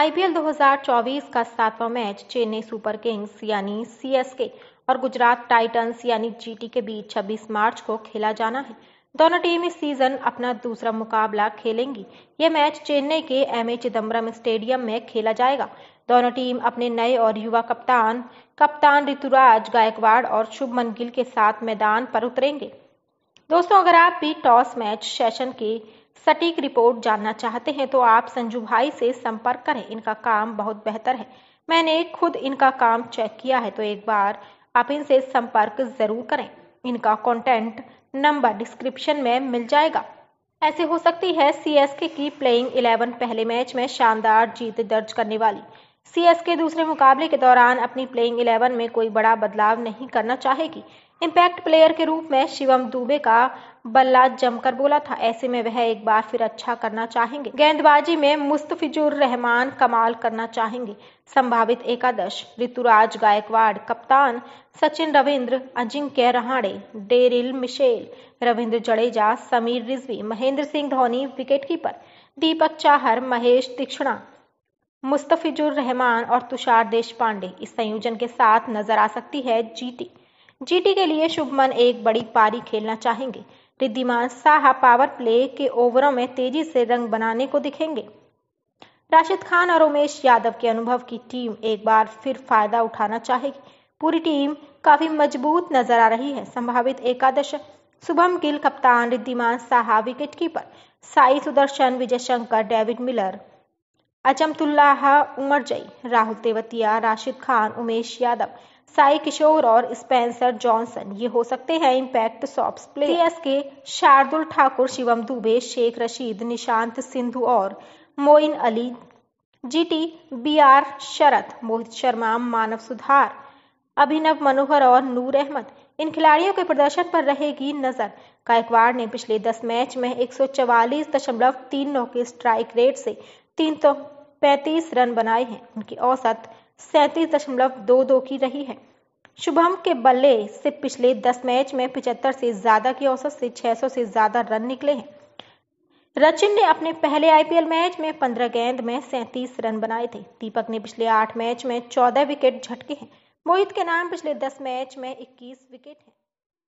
IPL 2024 का 7वां match Chennai super Kings यानी सीएसके और गुजरात टाइटंस यानी जीटी के बीच 26 मार्च को खेला जाना है। दोनों टीम इस सीजन अपना दूसरा मुकाबला खेलेंगी। ये मैच चेन्नई के एम ए चिदम्बरम स्टेडियम में खेला जाएगा। दोनों टीम अपने नए और युवा कप्तान ऋतुराज गायकवाड़ और शुभमन गिल के साथ मैदान पर उतरेंगे। दोस्तों, अगर आप भी टॉस मैच सेशन की सटीक रिपोर्ट जानना चाहते हैं तो आप संजू भाई से संपर्क करें। इनका काम बहुत बेहतर है, मैंने खुद इनका काम चेक किया है, तो एक बार आप इनसे संपर्क जरूर करें। इनका कॉन्टैक्ट नंबर डिस्क्रिप्शन में मिल जाएगा। ऐसे हो सकती है सीएसके की प्लेइंग 11 पहले मैच में शानदार जीत दर्ज करने वाली। सीएसके दूसरे मुकाबले के दौरान अपनी प्लेइंग 11 में कोई बड़ा बदलाव नहीं करना चाहेगी। इम्पैक्ट प्लेयर के रूप में शिवम दुबे का बल्ला जमकर बोला था, ऐसे में वह एक बार फिर अच्छा करना चाहेंगे। गेंदबाजी में मुस्तफिजुर रहमान कमाल करना चाहेंगे। संभावित एकादश: ऋतुराज गायकवाड़, कप्तान Sachin, Ravindra, Ajinkya Rahane, Daryl Mitchell, Ravindra Jadeja, Sameer Rizvi, Mahendra Singh Dhoni wicketkeeper, Deepak Chahar, Maheesh Theekshana, Mustafizur Rahman और तुषार देशपांडे। इस संयोजन के साथ नजर आ सकती है जीटी के लिए शुभमन एक बड़ी पारी खेलना चाहेंगे। रिद्धिमान साहा पावर प्ले के ओवरों में तेजी से रंग बनाने को दिखेंगे। राशिद खान और उमेश यादव के अनुभव की टीम एक बार फिर फायदा उठाना चाहेगी। पूरी टीम काफी मजबूत नजर आ रही है। संभावित एकादश: शुभम गिल, कप्तान, Wriddhiman Saha wicketkeeper, Sai Sudharsan, Vijay Shankar, David Miller, Azmatullah Omarzai, Rahul Tewatia, Rashid Khan, Umesh Yadav, Sai Kishore और स्पेंसर जॉनसन। ये हो सकते हैं impact soft play. CSK Shardul Thakur, Shivam Dube, Sheikh Rasheed, Nishant Sindhu और मोइन अली, जीटी बीआर, शरद मोहित शर्मा, मानव सुधार, अभिनव मनोहर और नूर अहमद। इन खिलाड़ियों के प्रदर्शन पर रहेगी नजर। गायकवाड़ ने पिछले 10 मैच में 144.39 के स्ट्राइक रेट से 335 रन बनाए हैं। उनकी औसत 37.22 की रही है। शुभम के बल्ले से पिछले 10 मैच में 75 से ज्यादा की औसत से 600 से ज्यादा रन निकले हैं। रचिन ने अपने पहले आईपीएल मैच में 15 गेंद में 37 रन बनाए थे। दीपक ने पिछले 8 मैच में 14 विकेट झटके हैं। मोहित के नाम पिछले 10 मैच में 21 विकेट हैं।